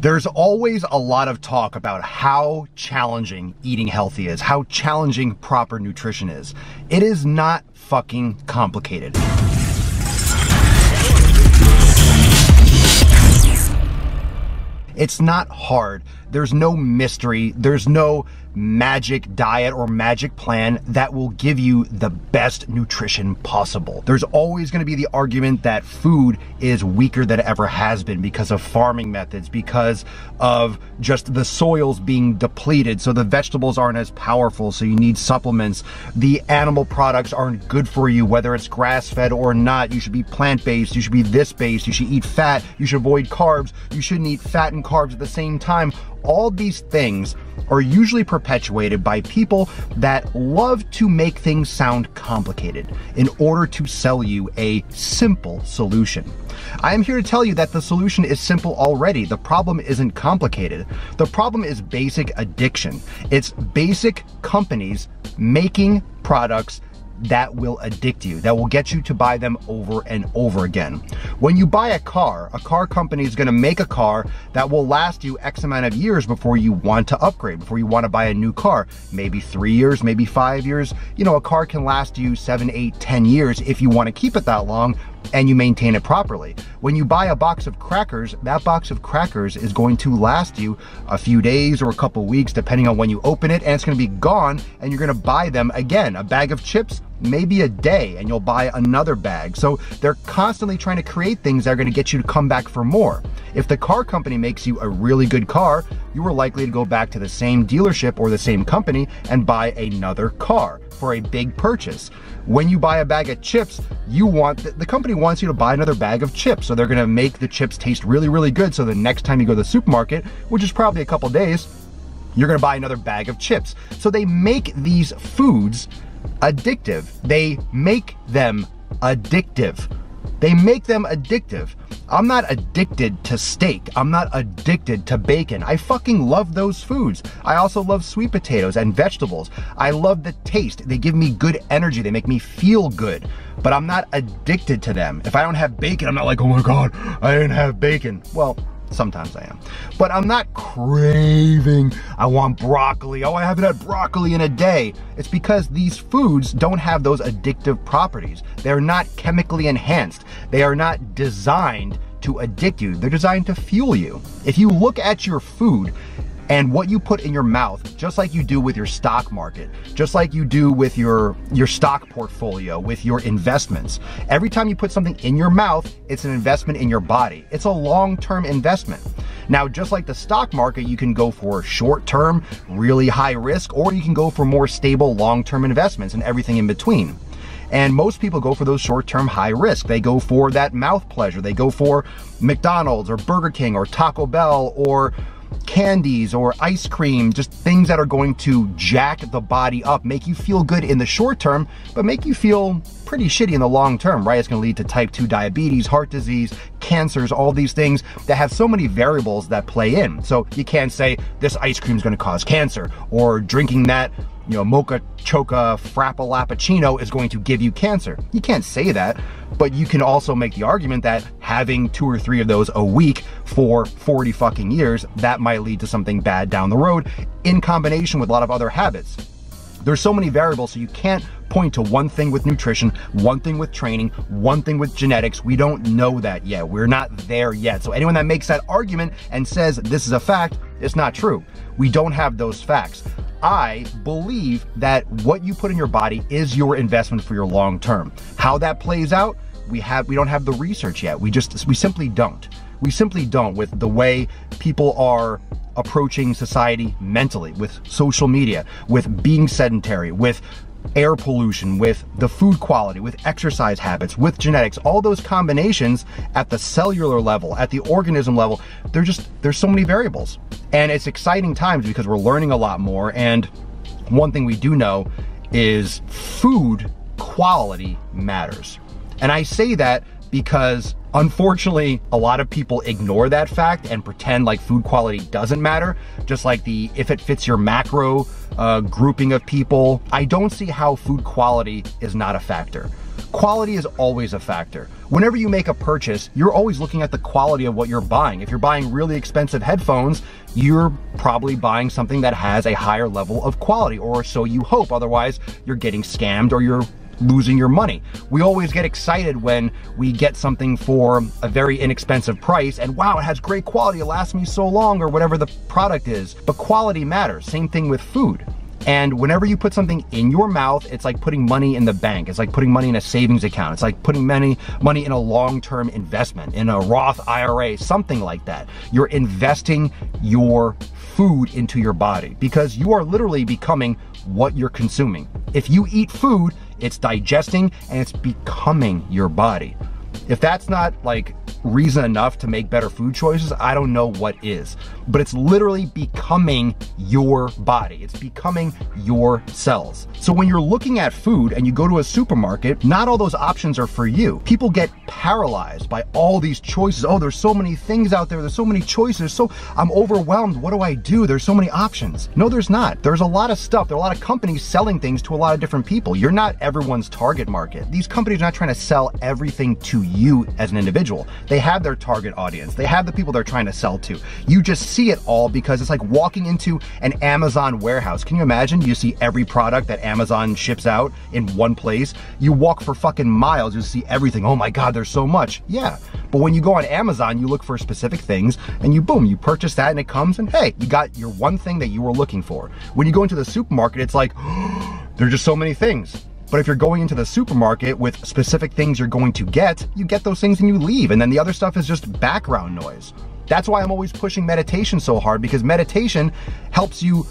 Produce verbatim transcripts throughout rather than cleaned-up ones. There's always a lot of talk about how challenging eating healthy is, how challenging proper nutrition is. It is not fucking complicated. It's not hard. There's no mystery. There's no magic diet or magic plan that will give you the best nutrition possible. There's always going to be the argument that food is weaker than it ever has been because of farming methods, because of just the soils being depleted, so the vegetables aren't as powerful, so you need supplements. The animal products aren't good for you, whether it's grass-fed or not. You should be plant-based. You should be this-based. You should eat fat. You should avoid carbs. You shouldn't eat fat and carbs at the same time. All these things are usually perpetuated by people that love to make things sound complicated in order to sell you a simple solution. I am here to tell you that the solution is simple already. The problem isn't complicated. The problem is basic addiction. It's basic companies making products that will addict you, that will get you to buy them over and over again. When you buy a car, a car company is going to make a car that will last you X amount of years before you want to upgrade, before you want to buy a new car. Maybe three years, maybe five years. You know, a car can last you seven, eight, ten years if you want to keep it that long and you maintain it properly. When you buy a box of crackers, that box of crackers is going to last you a few days or a couple weeks, depending on when you open it, and it's going to be gone, and you're going to buy them again. A bag of chips, maybe a day, and you'll buy another bag. So they're constantly trying to create things that are going to get you to come back for more. If the car company makes you a really good car, you are likely to go back to the same dealership or the same company and buy another car for a big purchase. When you buy a bag of chips, you want the, the company wants you to buy another bag of chips, so they're going to make the chips taste really, really good, so the next time you go to the supermarket, which is probably a couple days, you're going to buy another bag of chips. So they make these foods addictive. They make them addictive. They make them addictive. I'm not addicted to steak. I'm not addicted to bacon. I fucking love those foods. I also love sweet potatoes and vegetables. I love the taste. They give me good energy. They make me feel good, but I'm not addicted to them. If I don't have bacon, I'm not like, oh my God, I didn't have bacon. Well, sometimes I am, but I'm not craving, I want broccoli, oh I haven't had broccoli in a day. It's because these foods don't have those addictive properties. They're not chemically enhanced. They are not designed to addict you. They're designed to fuel you. If you look at your food and what you put in your mouth, just like you do with your stock market, just like you do with your, your stock portfolio, with your investments. Every time you put something in your mouth, it's an investment in your body. It's a long-term investment. Now, just like the stock market, you can go for short-term, really high risk, or you can go for more stable, long-term investments and everything in between. And most people go for those short-term high risk. They go for that mouth pleasure. They go for McDonald's or Burger King or Taco Bell or candies or ice cream, just things that are going to jack the body up, make you feel good in the short term, but make you feel pretty shitty in the long term, right? It's going to lead to type two diabetes, heart disease, cancers, all these things that have so many variables that play in. So you can't say this ice cream is going to cause cancer, or drinking that, you know, mocha choca frappa lappuccino is going to give you cancer. You can't say that, but you can also make the argument that having two or three of those a week for forty fucking years, that might lead to something bad down the road in combination with a lot of other habits. There's so many variables, so you can't point to one thing with nutrition, one thing with training, one thing with genetics. We don't know that yet. We're not there yet. So anyone that makes that argument and says this is a fact, it's not true. We don't have those facts. I believe that what you put in your body is your investment for your long term. How that plays out, we have we don't have the research yet. We just we simply don't. We simply don't with the way people are approaching society mentally, with social media, with being sedentary, with air pollution, with the food quality, with exercise habits, with genetics, all those combinations at the cellular level, at the organism level. They're just, there's so many variables. And it's exciting times because we're learning a lot more. And one thing we do know is food quality matters. And I say that because unfortunately, a lot of people ignore that fact and pretend like food quality doesn't matter, just like the if it fits your macro uh, grouping of people. I don't see how food quality is not a factor. Quality is always a factor. Whenever you make a purchase, you're always looking at the quality of what you're buying. If you're buying really expensive headphones, you're probably buying something that has a higher level of quality, or so you hope. Otherwise, you're getting scammed or you're losing your money. We always get excited when we get something for a very inexpensive price and wow, it has great quality, it lasts me so long, or whatever the product is. But quality matters. Same thing with food. And whenever you put something in your mouth, it's like putting money in the bank. It's like putting money in a savings account. It's like putting money, money in a long-term investment, in a Roth I R A, something like that. You're investing your food into your body because you are literally becoming what you're consuming. If you eat food, it's digesting and it's becoming your body. If that's not like reason enough to make better food choices, I don't know what is. But it's literally becoming your body. It's becoming your cells. So when you're looking at food and you go to a supermarket, not all those options are for you. People get paralyzed by all these choices. Oh, there's so many things out there. There's so many choices. So I'm overwhelmed. What do I do? There's so many options. No, there's not. There's a lot of stuff. There are a lot of companies selling things to a lot of different people. You're not everyone's target market. These companies are not trying to sell everything to you as an individual. They have their target audience. They have the people they're trying to sell to. You just see it all because it's like walking into an Amazon warehouse. Can you imagine? You see every product that Amazon ships out in one place. You walk for fucking miles, you see everything. Oh my God, there's so much. Yeah, but when you go on Amazon, you look for specific things and you boom, you purchase that and it comes and hey, you got your one thing that you were looking for. When you go into the supermarket, it's like, there's just so many things. But if you're going into the supermarket with specific things you're going to get, you get those things and you leave. And then the other stuff is just background noise. That's why I'm always pushing meditation so hard, because meditation helps you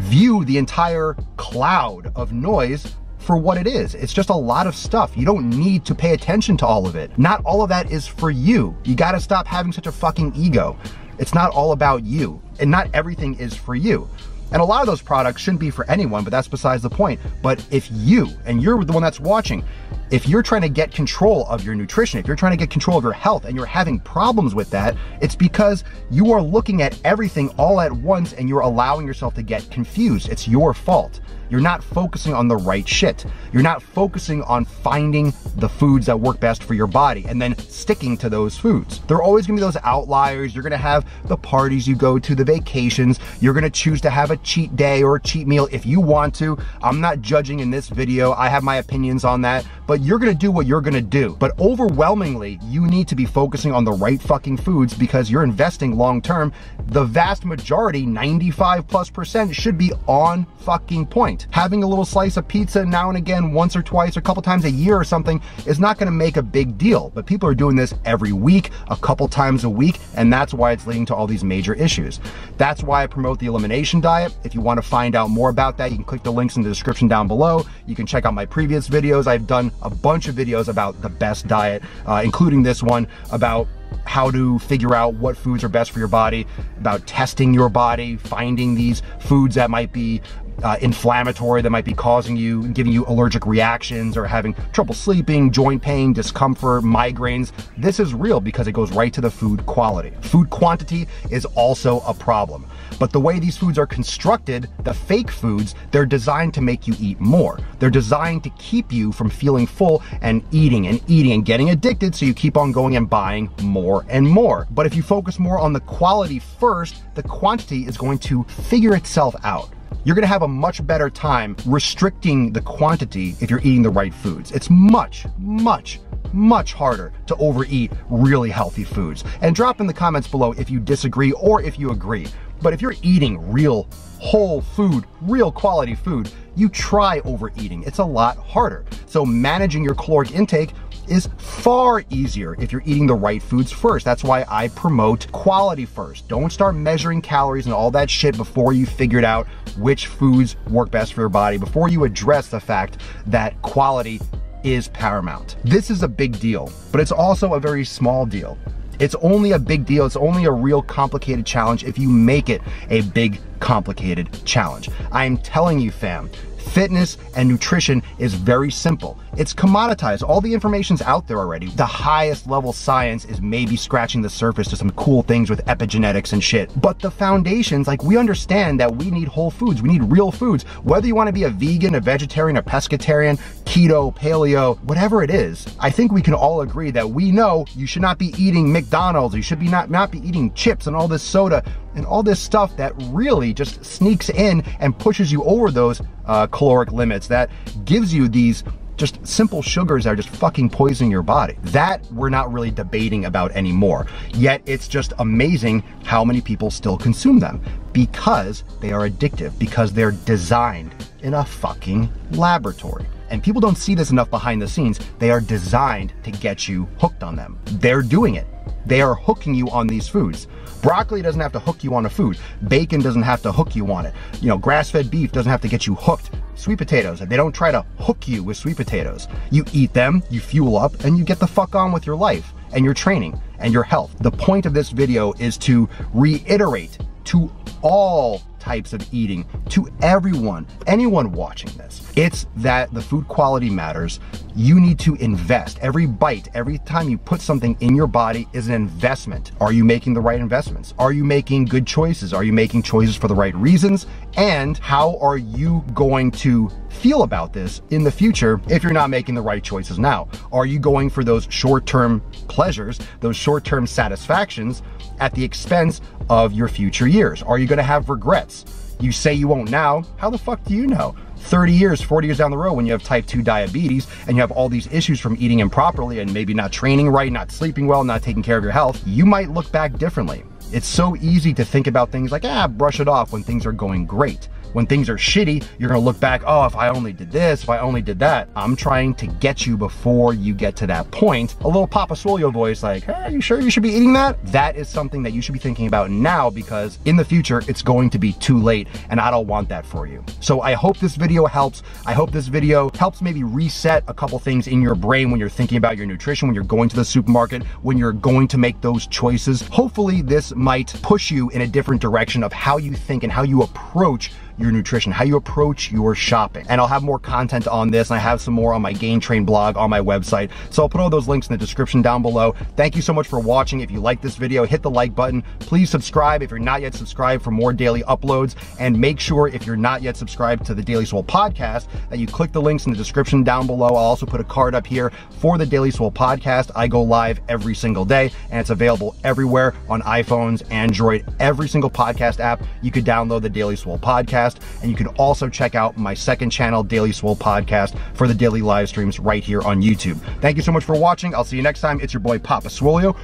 view the entire cloud of noise for what it is. It's just a lot of stuff. You don't need to pay attention to all of it. Not all of that is for you. You gotta stop having such a fucking ego. It's not all about you, and not everything is for you. And a lot of those products shouldn't be for anyone, but that's besides the point. But if you, and you're the one that's watching, if you're trying to get control of your nutrition, if you're trying to get control of your health and you're having problems with that, it's because you are looking at everything all at once and you're allowing yourself to get confused. It's your fault. You're not focusing on the right shit. You're not focusing on finding the foods that work best for your body and then sticking to those foods. There are always gonna be those outliers. You're gonna have the parties you go to, the vacations. You're gonna choose to have a cheat day or a cheat meal if you want to. I'm not judging in this video. I have my opinions on that, but you're gonna do what you're gonna do. But overwhelmingly, you need to be focusing on the right fucking foods because you're investing long-term. The vast majority, ninety-five plus percent, should be on fucking point. Having a little slice of pizza now and again, once or twice, or a couple times a year or something, is not gonna make a big deal. But people are doing this every week, a couple times a week, and that's why it's leading to all these major issues. That's why I promote the elimination diet. If you wanna find out more about that, you can click the links in the description down below. You can check out my previous videos. I've done a bunch of videos about the best diet, uh, including this one about how to figure out what foods are best for your body, about testing your body, finding these foods that might be Uh, inflammatory, that might be causing you, giving you allergic reactions or having trouble sleeping, joint pain, discomfort, migraines. This is real because it goes right to the food quality. Food quantity is also a problem. But the way these foods are constructed, the fake foods, they're designed to make you eat more. They're designed to keep you from feeling full and eating and eating and getting addicted, so you keep on going and buying more and more. But if you focus more on the quality first, the quantity is going to figure itself out. You're gonna have a much better time restricting the quantity if you're eating the right foods. It's much, much, much harder to overeat really healthy foods. And drop in the comments below if you disagree or if you agree. But if you're eating real whole food, real quality food, you try overeating. It's a lot harder. So managing your caloric intake is far easier if you're eating the right foods first. That's why I promote quality first. Don't start measuring calories and all that shit before you figured out which foods work best for your body, before you address the fact that quality is paramount. This is a big deal, but it's also a very small deal. It's only a big deal, it's only a real complicated challenge if you make it a big complicated challenge. I'm telling you, fam, Fitness and nutrition is very simple. It's commoditized. All the information's out there already. The highest level science is maybe scratching the surface to some cool things with epigenetics and shit. But the foundations, like, we understand that we need whole foods. We need real foods. Whether you want to be a vegan, a vegetarian, a pescatarian, keto, paleo, whatever it is, I think we can all agree that we know you should not be eating McDonald's. You should be not, not be eating chips and all this soda and all this stuff that really just sneaks in and pushes you over those uh, caloric limits that gives you these just simple sugars that are just fucking poisoning your body. That we're not really debating about anymore. Yet it's just amazing how many people still consume them because they are addictive, because they're designed in a fucking laboratory. And people don't see this enough behind the scenes. They are designed to get you hooked on them. They're doing it. They are hooking you on these foods. Broccoli doesn't have to hook you on a food. Bacon doesn't have to hook you on it. You know, grass-fed beef doesn't have to get you hooked. Sweet potatoes, they don't try to hook you with sweet potatoes. You eat them, you fuel up, and you get the fuck on with your life and your training and your health. The point of this video is to reiterate to all types of eating, to everyone, anyone watching this, it's that the food quality matters. You need to invest. Every bite, every time you put something in your body is an investment. Are you making the right investments? Are you making good choices? Are you making choices for the right reasons? And how are you going to feel about this in the future if you're not making the right choices now? Are you going for those short-term pleasures, those short-term satisfactions at the expense of your future years? Are you gonna have regrets? You say you won't now, how the fuck do you know? thirty years, forty years down the road when you have type two diabetes and you have all these issues from eating improperly and maybe not training right, not sleeping well, not taking care of your health, you might look back differently. It's so easy to think about things like, ah, brush it off when things are going great. When things are shitty, you're gonna look back, oh, if I only did this, if I only did that. I'm trying to get you before you get to that point. A little Papa Swoleo voice like, hey, are you sure you should be eating that? That is something that you should be thinking about now because in the future, it's going to be too late and I don't want that for you. So I hope this video helps. I hope this video helps maybe reset a couple things in your brain when you're thinking about your nutrition, when you're going to the supermarket, when you're going to make those choices. Hopefully this might push you in a different direction of how you think and how you approach your nutrition, how you approach your shopping. And I'll have more content on this, and I have some more on my Gain Train blog on my website. So I'll put all those links in the description down below. Thank you so much for watching. If you like this video, hit the like button. Please subscribe if you're not yet subscribed for more daily uploads. And make sure if you're not yet subscribed to the Daily Swole Podcast that you click the links in the description down below. I'll also put a card up here for the Daily Swole Podcast. I go live every single day, and it's available everywhere on iPhones, Android, every single podcast app. You could download the Daily Swole Podcast. And you can also check out my second channel, Daily Swole Podcast, for the daily live streams right here on YouTube. Thank you so much for watching. I'll see you next time. It's your boy, Papa Swoleo.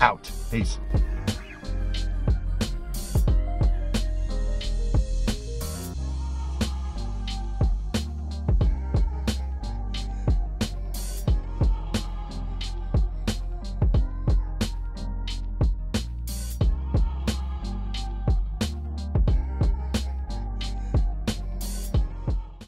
Out. Peace.